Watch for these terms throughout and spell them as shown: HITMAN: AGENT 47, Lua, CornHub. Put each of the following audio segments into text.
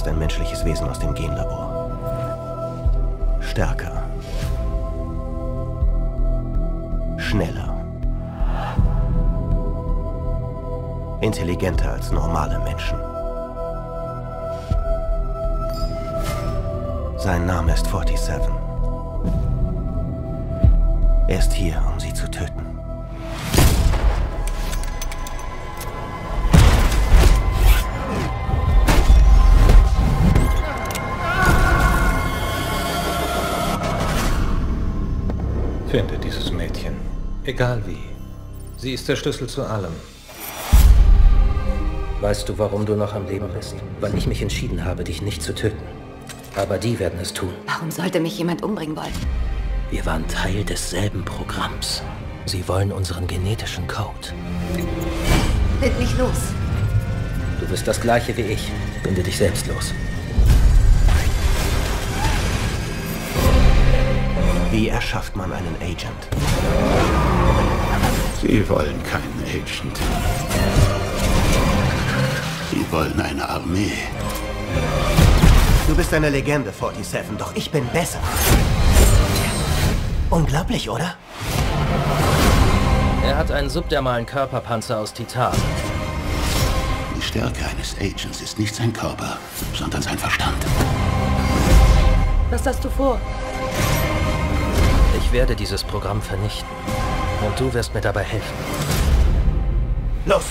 ist ein menschliches Wesen aus dem Genlabor. Stärker. Schneller. Intelligenter als normale Menschen. Sein Name ist 47. Er ist hier, um sie zu töten. Finde dieses Mädchen. Egal wie. Sie ist der Schlüssel zu allem. Weißt du, warum du noch am Leben bist? Weil ich mich entschieden habe, dich nicht zu töten. Aber die werden es tun. Warum sollte mich jemand umbringen wollen? Wir waren Teil desselben Programms. Sie wollen unseren genetischen Code. Bind mich los. Du bist das Gleiche wie ich. Binde dich selbst los. Wie erschafft man einen Agent? Sie wollen keinen Agent. Sie wollen eine Armee. Du bist eine Legende, 47, doch ich bin besser. Unglaublich, oder? Er hat einen subdermalen Körperpanzer aus Titan. Die Stärke eines Agents ist nicht sein Körper, sondern sein Verstand. Was hast du vor? Ich werde dieses Programm vernichten. Und du wirst mir dabei helfen. Los!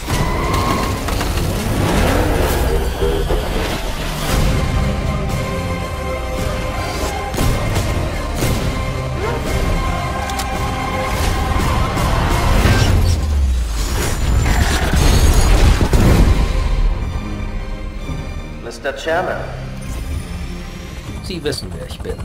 Mr. Chairman. Sie wissen, wer ich bin.